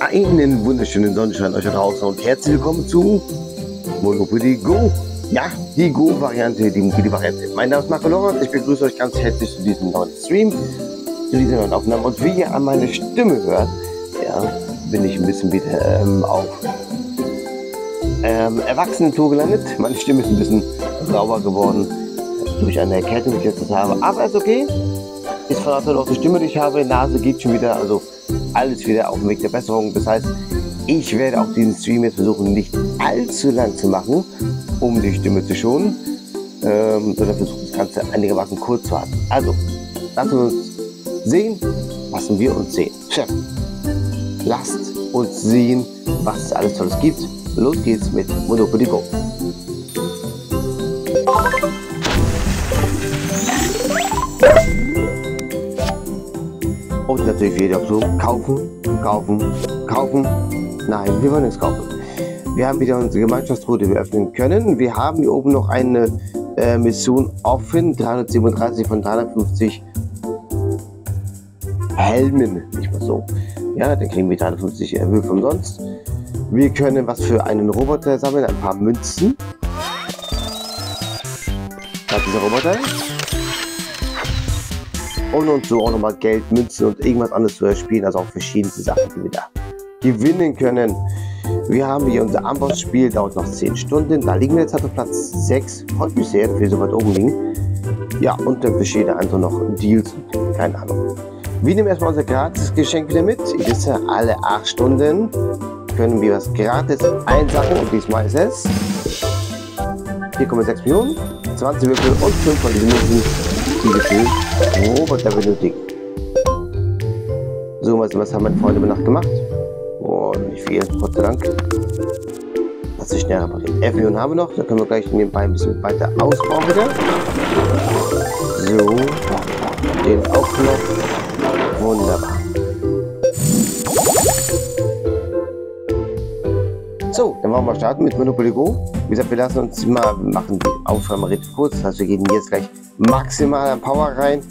Einen wunderschönen Sonnenschein euch da draußen und herzlich willkommen zu Monopoly Go. Ja, die Go-Variante, die Monopoly-Variante. Mein Name ist Marco Lorenz, ich begrüße euch ganz herzlich zu diesem neuen Stream, zu dieser neuen Aufnahme. Und wie ihr an meine Stimme hört, ja, bin ich ein bisschen wieder auf Erwachsenentour gelandet. Meine Stimme ist ein bisschen sauber geworden durch eine Erkältung, die ich letztes habe. Aber ist okay. Ist verraten auch die Stimme, die ich habe. Die Nase geht schon wieder, also alles wieder auf dem Weg der Besserung. Das heißt, ich werde auch diesen Stream jetzt versuchen, nicht allzu lang zu machen, um die Stimme zu schonen, sondern versuche das Ganze einigermaßen kurz zu halten. Also, lasst uns sehen, was wir uns sehen. Chef, lasst uns sehen, was es alles Tolles gibt. Los geht's mit Monopoly Go. Und natürlich jede Option kaufen. Nein, wir wollen nichts kaufen. Wir haben wieder unsere Gemeinschaftstruhe, die wir öffnen können. Wir haben hier oben noch eine Mission offen, 337 von 350 Helmen, nicht mal so. Ja, dann kriegen wir 350 Würfel umsonst. Wir können was für einen Roboter sammeln, ein paar Münzen. Da ist dieser Roboter. Und so auch nochmal Geld, Münzen und irgendwas anderes zu erspielen, also auch verschiedenste Sachen, die wir da gewinnen können. Wir haben hier unser Amboss-Spiel, dauert noch 10 Stunden. Da liegen wir jetzt auf Platz 6. Freut mich sehr, dass wir so weit oben liegen. Ja, und dann besteht da einfach noch Deals. Keine Ahnung. Wir nehmen erstmal unser Gratis-Geschenk wieder mit. Ihr wisst ja, alle 8 Stunden können wir was gratis einsacken. Und diesmal ist es 4,6 Millionen, 20 Würfel und 5 von diesen Münzen. Roboter benötigen. So, was haben meine Freunde über Nacht gemacht? Oh, nicht viel, Gott sei Dank. Lass ich schnell reparieren. 11 Millionen haben wir noch, da können wir gleich nebenbei ein bisschen weiter ausbauen wieder. So, den auch noch. Wunderbar. So, dann wollen wir starten mit Monopoly Go. Wie gesagt, wir lassen uns mal, machen die Aufnahme relativ kurz, das heißt, wir geben jetzt gleich maximaler Power rein.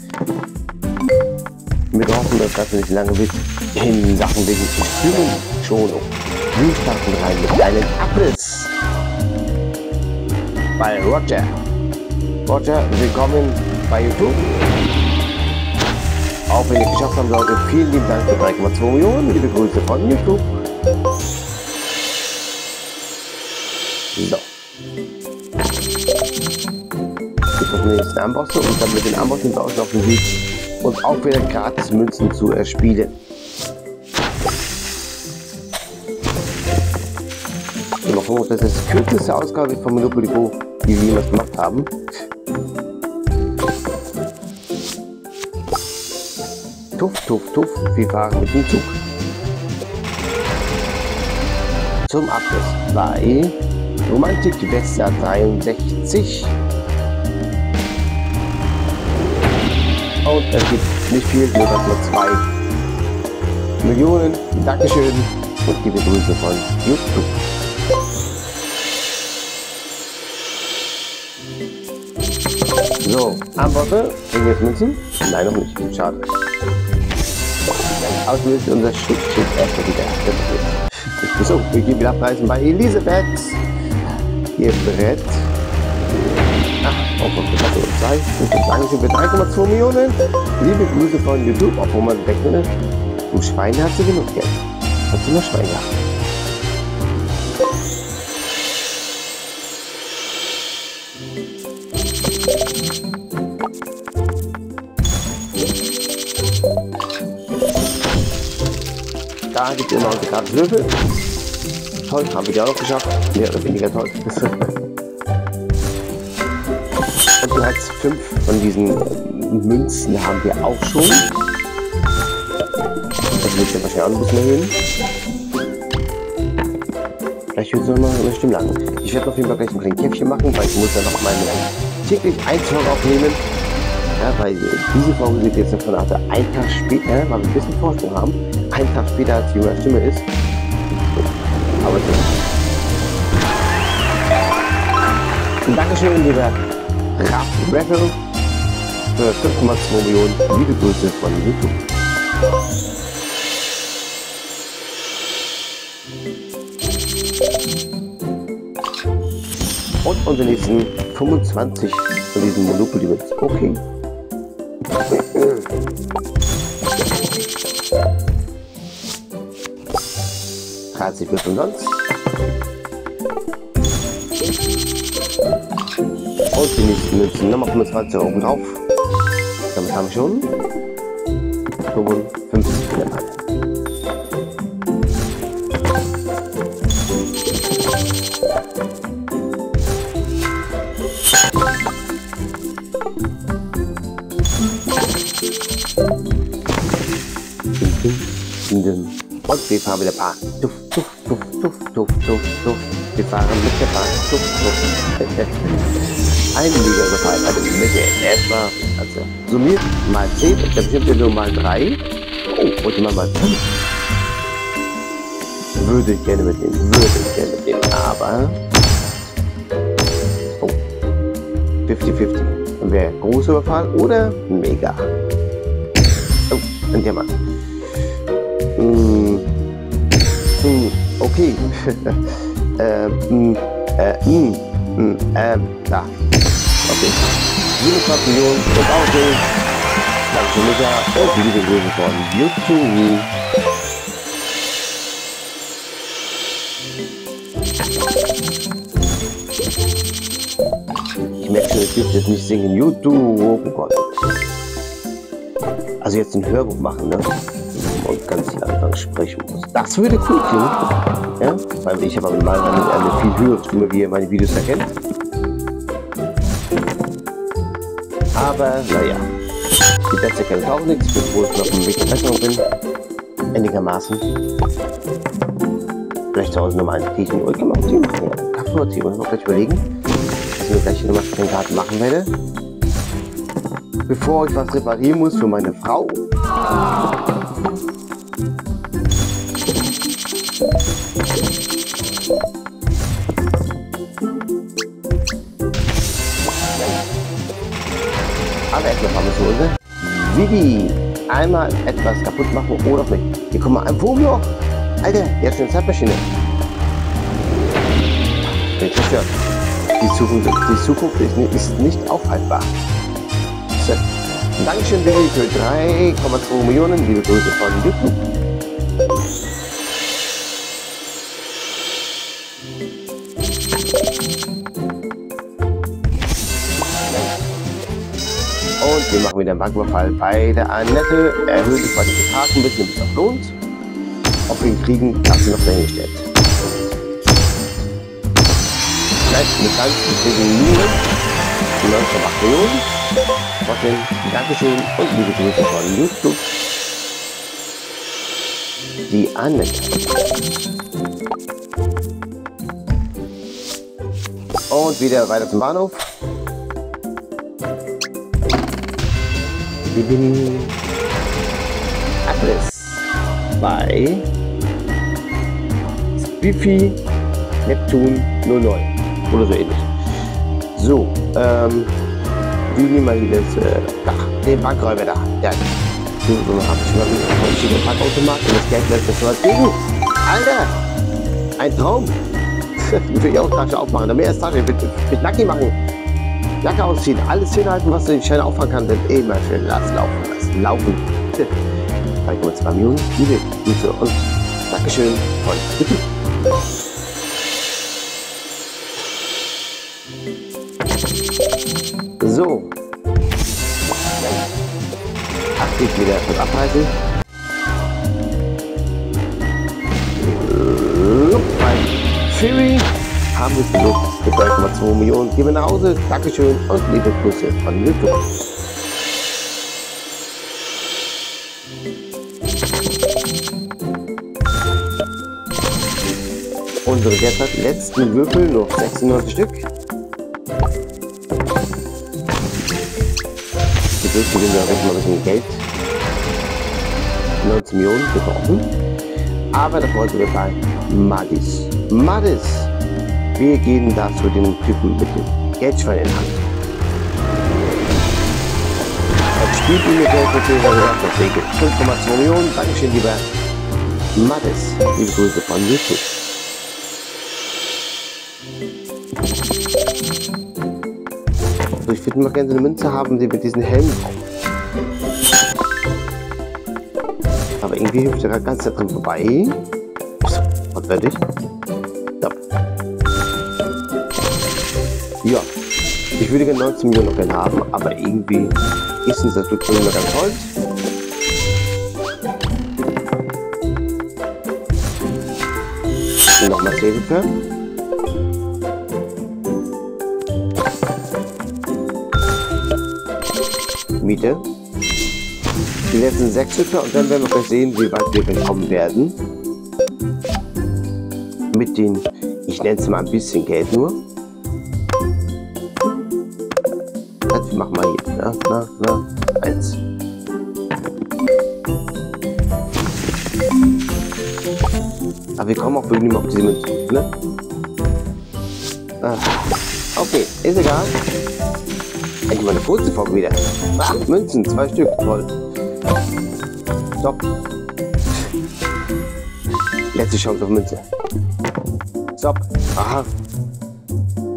Wir hoffen, dass das nicht lange wird in Sachen wegen Stimmungsschonung. Wir starten rein mit einem Abriss bei Roger. Roger, willkommen bei YouTube. Auch wenn ihr es geschafft habt, Leute, vielen lieben Dank für 3,2 Millionen. Liebe Grüße von YouTube. So. Nächsten Ambosse und dann mit den Ambossen draußen auf den Weg und auch wieder gratis Münzen zu erspielen. Und auch hoch, das ist die kürzeste Ausgabe von Monopoly Go, die wir jemals gemacht haben. Tuff, wir fahren mit dem Zug. Zum Abschluss bei Romantik Westjahr 63. Und es gibt nicht viel, nur das nur 2 Millionen. Dankeschön und liebe Grüße von YouTube. So, Antworten. Kriegen wir jetzt Münzen? Nein, noch nicht. Schade. Auslösen unser Stück steht erstmal wieder. So, wir gehen wieder abreißen bei Elisabeth. Ihr Brett. Auch von Platz 2. Ich würde sagen, sind wir 3,2 Millionen. Liebe Grüße von YouTube, obwohl man wegrennt. Im Schwein hat sie genug Geld. Hat sie noch Schwein gehabt. Da gibt es immer unsere gratis Würfel. Toll, haben wir die auch noch geschafft. Mehr oder weniger toll. Bereits 5 von diesen Münzen haben wir auch schon. Das wird ja wahrscheinlich auch ein bisschen erhöhen. Vielleicht wird es nochmal über die Stimmlagen. Ich werde auf jeden Fall gleich ein kleines Käffchen machen, weil ich muss ja noch meine täglich Einzelfolge aufnehmen. Ja, weil diese Folge sieht jetzt davon ab, einen Tag später, weil wir ein bisschen Vorsprung haben, einen Tag später als die meine Stimme ist. Aber so. Dankeschön, lieber Raffel für 5,2 Millionen. Liebe Grüße von YouTube. und unsere nächsten 25 von diesen Monopoly Bits. Okay. Herzlich willkommen sonst. Und die nächsten Münzen nochmal 25 Euro drauf. Damit haben wir schon 55 Euro. Und wir fahren mit der Bahn. Tuff, tuff, tuff, tuff, tuff, tuff, tuff. Wir fahren mit der Bahn. Tuff, tuff. Ein Liga gefallen. Also mit der erstmal. Also summiert mal 10. Dann sind wir nur mal 3. Oh, und immer mal 5. Würde ich gerne mitnehmen. Aber. Oh. 50-50. Dann wäre groß überfahren oder mega. Oh, dann der Mann. Okay. Da. Okay. 27 Millionen zum Aussehen. Danke Micha. Und liebe Grüße von YouTube. Ich merke, ich dürfte jetzt nicht singen. YouTube. Oh Gott. Also jetzt ein Hörbuch machen, ne? Und ganz hier einfach sprechen muss. Das würde cool klingen. Ja? Weil ich habe mal eine viel höhere Stimme, wie ihr meine Videos erkennt. Aber naja, die Beste kennt auch nichts, bevor ich noch ein bisschen besser bin. Einigermaßen. Vielleicht zu Hause nochmal ein Tee oder kann man auch Tee machen. Ja, Kaffee oder Tee, muss ich noch gleich überlegen, dass ich mir gleich nochmal den Garten machen werde. Bevor ich was reparieren muss für meine Frau. Aber erstmal fahren wir zu unsere Vivi. Einmal etwas kaputt machen oder auch nicht. Hier kommen wir an. Vogel. Alter, jetzt eine Zeitmaschine. Die Zukunft ist nicht aufhaltbar. So. Dankeschön, Dave, für 3,2 Millionen. Liebe Grüße von YouTube. Wir machen wieder einen Banküberfall bei der Annette. Erhöht die Qualität ein bisschen, bis es lohnt. Ob wir ihn kriegen, lassen wir noch dahingestellt. Vielleicht mit ganz geringen Mühen. 9,8 Millionen. Trotzdem, Dankeschön und liebe Grüße von YouTube. Die Annette. Und wieder weiter zum Bahnhof. Ich bin alles bei Spiffy Neptun 09 oder so ähnlich. So, wie nehmen wir hier das Dach, den Bankräuber da. Ja, den habe ich schon mal Bankautomat und das Geld lässt das schon mal gegen. Alter, ein Traum. Ich will die auch Tasche aufmachen, damit erst Tasche, ich will Nacki machen. Jacke ausziehen, alles hinhalten, was du den Schein auffangen kannst, denn eh mal schön lass laufen. 3,2 Millionen, liebe Grüße und Dankeschön von YouTube. So. Aktiv wieder etwas abhalten. Fury. Haben wir es genug mit 3,2 Millionen. Gehen wir nach Hause. Dankeschön und liebe Grüße von YouTube. Unsere derzeit letzten Würfel, noch 96 Stück. Die Würfel sind ja ein bisschen Geld. 19 Millionen gebrauchen. Aber das wollten wir bei Madis. Wir gehen da zu dem Typen mit dem Geldschwein in die Hand. Das spielt ihm mit Geld mit dem Geldschwein. 5,2 Millionen. Dankeschön, lieber Mattes. Liebe Grüße von YouTube. Ich würde mal gerne eine Münze haben, die mit diesen Helmen kommt. Aber irgendwie hilft der ganz da dran vorbei. Ups, was werde ich? Ja. Ja. Ich würde gerne 19 Millionen noch gerne haben, aber irgendwie ist uns das wirklich immer ganz toll. Nochmal 10 Hilfe. Miete. Die letzten 6 Hüpfer und dann werden wir gleich sehen, wie weit wir kommen werden. Mit den, ich nenne es mal ein bisschen Geld nur. Das machen wir hier. Eins. Aber wir kommen auch wirklich nicht mehr auf diese Münzen, ne? Ach. Okay, ist egal. Endlich mal eine kurze Folge wieder. Ah, Münzen, 2 Stück, toll. Stopp. Letzte Chance auf Münze. Stopp. Aha.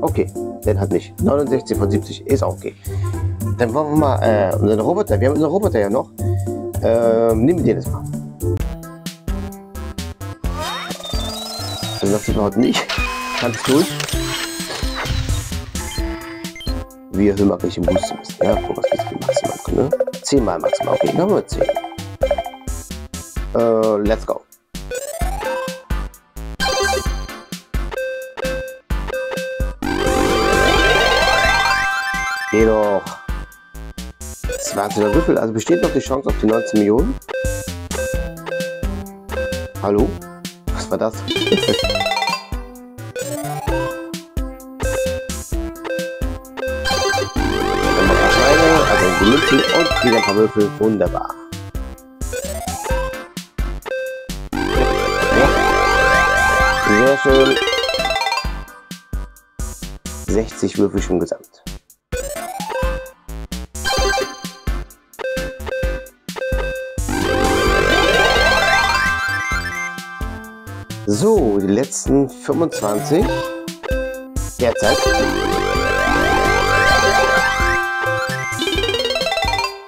Okay, den hat nicht. 69 von 70, ist auch okay. Dann wollen wir mal unseren Roboter. Wir haben unseren Roboter ja noch. Nehmen wir den jetzt mal. Das sieht man heute nicht. Ganz durch. Wir hören mal, welchen Boost du bist. Ja, guck, was gibt's für maximal, ne? 10 mal maximal. Okay, dann haben wir 10. Let's go. Jedoch. 20er Würfel, also besteht noch die Chance auf die 19 Millionen. Hallo? Was war das? Und wieder ein paar Würfel, wunderbar. Ja. Sehr schön. 60 Würfel schon gesamt. So, die letzten 25. Derzeit.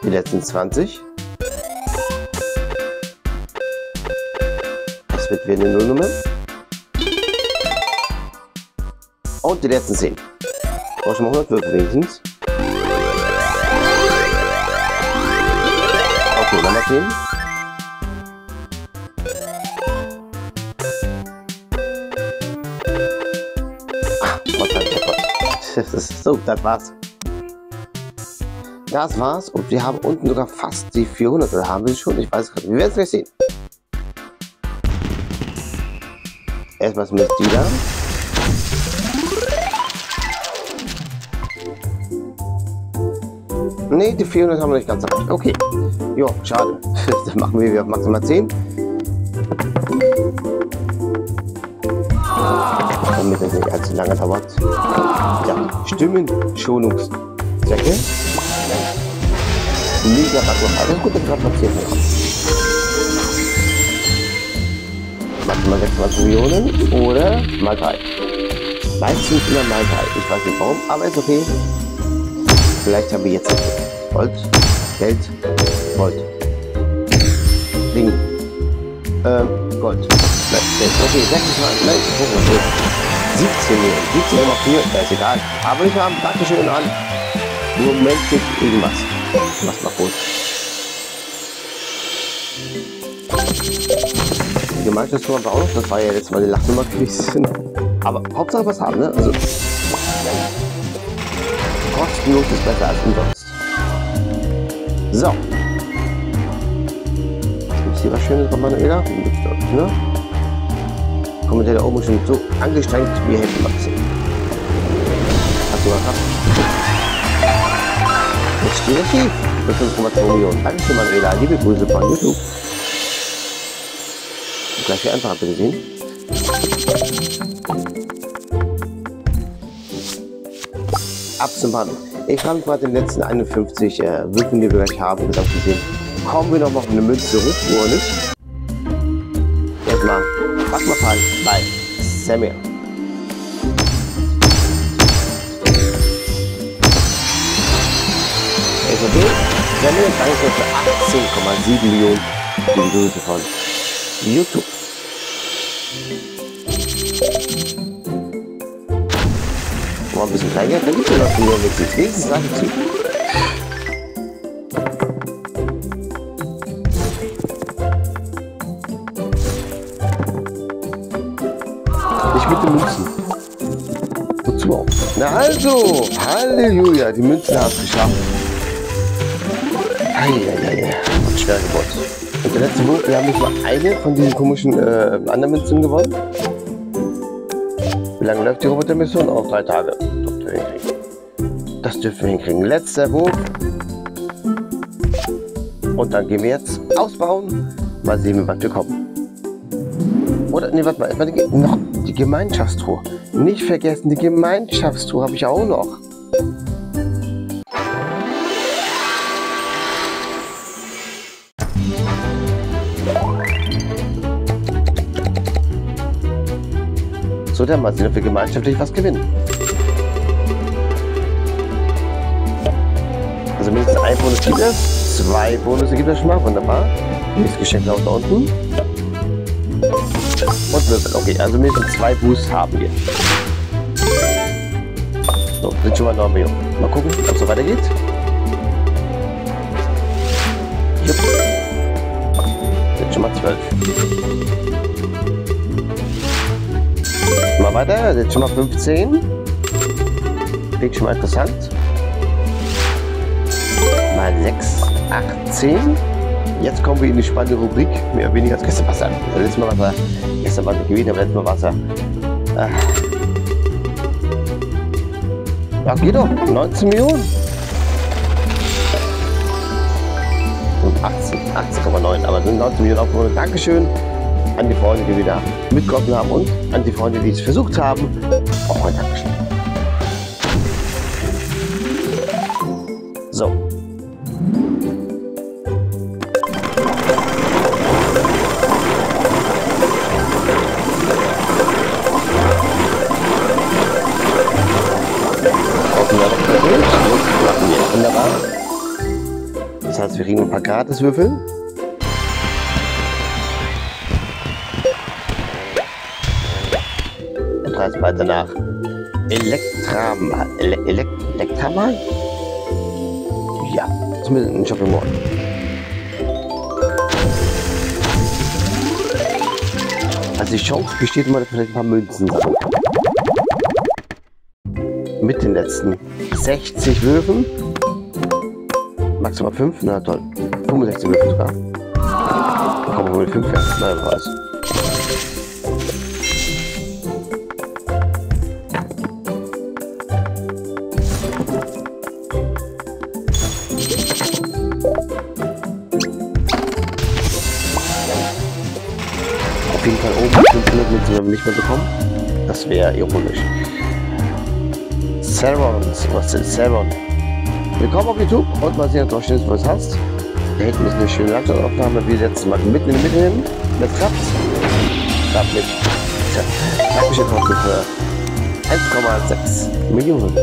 Die letzten 20. Das wird wieder eine Nullnummer. Und die letzten 10. Brauche schon mal 100 Würfel wenigstens. Okay, nochmal 10. Ah, Gott. So, das war's. Das war's und wir haben unten sogar fast die 400, oder haben wir schon? Ich weiß es gerade. Wir werden es gleich sehen. Erstmal mit die da. Ne, die 400 haben wir nicht ganz erreicht. Okay. Jo, schade. Das machen wir wieder auf maximal 10. Damit das nicht allzu lange dauert. Ja, Stimmenschonungszwecke. Mega Backhof, alles gut, das gerade passiert. Maximal 26 Millionen oder mal 3. Meistens immer mal 3. Ich weiß nicht warum, aber ist okay. Vielleicht haben wir jetzt Gold, Geld, Gold. Ding. Gold. Nein, Geld. Okay, 26, nein, 17 Millionen, 17,4, das ist egal. Aber ich habe Dankeschön an. Nur menschlich irgendwas. Mach's mal gut. Gemerkt, das tun wir auch noch. Das war ja jetzt mal die Lachnummer gewesen. Aber Hauptsache was haben, ne? Also, kostenlos ist besser als umsonst. So. Gibt's hier was Schönes bei Manuela? Gibt's doch nicht, ne? Kommentar da oben ist schon so angestrengt, wir helfen mal sehen. Hast du mal gehabt? Jetzt steht das schief. Für 5,2 Millionen. Dankeschön, Manuela. Liebe Grüße von YouTube. Und gleich hier einfach bitte sehen. Ab zum Baden. Ich frage mich mal, den letzten 51 Würfen, die wir gleich haben, gesamt gesehen. Kommen wir noch mal auf eine Münze zurück, oder nicht? Jetzt mal. Was mal fahren bei Samuel. Sende danke für 18,7 Millionen Besuche von YouTube. Mal ein bisschen kleiner, wenn ich mir das wieder witzig lese, sage ich zu. Nicht mit den Münzen. Wozu auch? Na also, Halleluja, die Münzen haben es geschafft. Eieiei, schwer geworden. Und der letzte Wurf, wir haben nicht mal eine von diesen komischen anderen Münzen gewonnen. Wie lange läuft die Robotermission? Auch 3 Tage. Das dürfen wir hinkriegen. Letzter Wurf. Und dann gehen wir jetzt ausbauen. Mal sehen, was wir kommen. Oder, nee, warte mal, erstmal die Gemeinschaftstour. Nicht vergessen, die Gemeinschaftstour habe ich auch noch. So, dann mal sehen, ob wir gemeinschaftlich was gewinnen. Also mindestens ein Bonus gibt es, 2 Bonusse gibt es schon mal, wunderbar. Nächstes Geschenk da unten. Und Würfel, okay, also mindestens 2 Boosts haben wir. So, sind schon mal 9 Millionen. Mal gucken, ob es so weitergeht. Jupp. Sind schon mal 12. Mal weiter, sind schon mal 15. Klingt schon mal interessant. Mal 6, 8, 10. Jetzt kommen wir in die spannende Rubrik, mehr oder weniger als gestern Wasser. Letztes Mal Wasser, gestern war es nicht gewesen, aber letztes Mal Wasser. Ach, geht doch, 19 Millionen. Und 18,9, aber sind 19 Millionen aufgeholt. Dankeschön an die Freunde, die wieder mitgeholfen haben und an die Freunde, die es versucht haben. Auch ein Dankeschön. So. Das heißt, wir kriegen ein paar Gratiswürfel. Und reißen weiter nach Elektramal. Elektramal? Ja, zumindest ein Shopping Mall. Also die Chance besteht immer, dass vielleicht ein paar Münzen sammeln. Mit den letzten 60 Würfen. Maximal 5? Na toll. 65 Würfen sogar. Da kommen wir mit 5 her. Nein, wer weiß. Auf jeden Fall oben 500 Münzen werden wir nicht mehr bekommen. Das wäre ironisch. Serons, was ist Seron? Willkommen auf YouTube und mal sehen, ob du auch schönes was hast. Da hinten ist eine schöne Landschaftsaufnahme, wie letztes Mal mitten in der Mitte hin. Das klappt. Klappt nicht. Tja, Dankeschön trotzdem für 1,6 Millionen.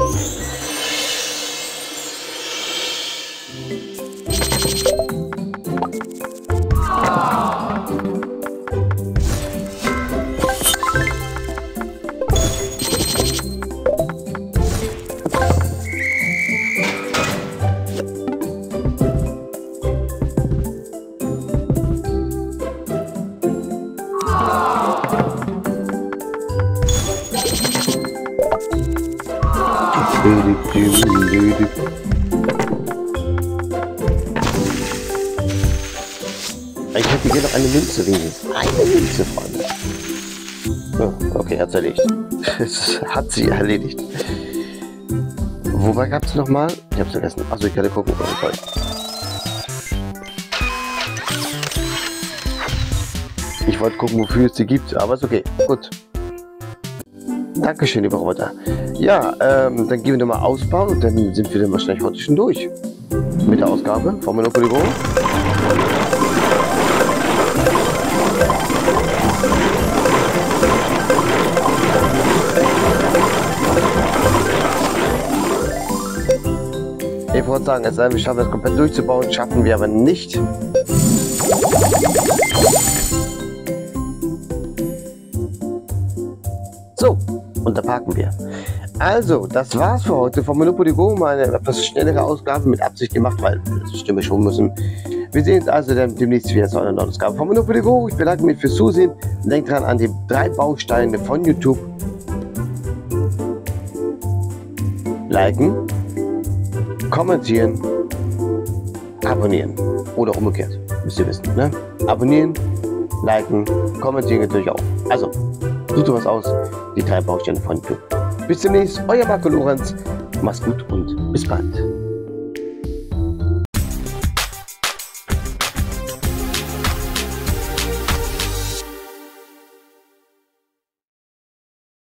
Ich hätte hier noch eine Münze wenigstens. Eine Münze, Freunde. Oh, okay, hat's erledigt. Hat sie erledigt. Wobei gab's nochmal? Ich hab's vergessen. Achso, ich kann ja gucken. Oh, ich wollte gucken, wofür es die gibt, aber ist okay. Gut. Dankeschön, lieber Roboter. Ja, dann gehen wir mal ausbauen und dann sind wir dann wahrscheinlich heute schon durch. Mit der Ausgabe von Monopoly Go. und sagen, jetzt wir schaffen das komplett durchzubauen, schaffen wir aber nicht. So, und da parken wir. Also, das war's für heute von Monopoly Go. Mal eine etwas schnellere Ausgabe mit Absicht gemacht, weil das Stimme schon müssen. Wir sehen uns also dann demnächst wieder zu einer neuen Ausgabe von Monopoly Go. Ich bedanke mich fürs Zusehen. Denkt dran an die 3 Bausteine von YouTube. Liken, kommentieren, abonnieren. Oder umgekehrt, müsst ihr wissen, ne? Abonnieren, liken, kommentieren natürlich auch. Also, sucht was aus, die 3 Bausteine von YouTube. Bis demnächst, euer Marco Lorenz. Macht's gut und bis bald.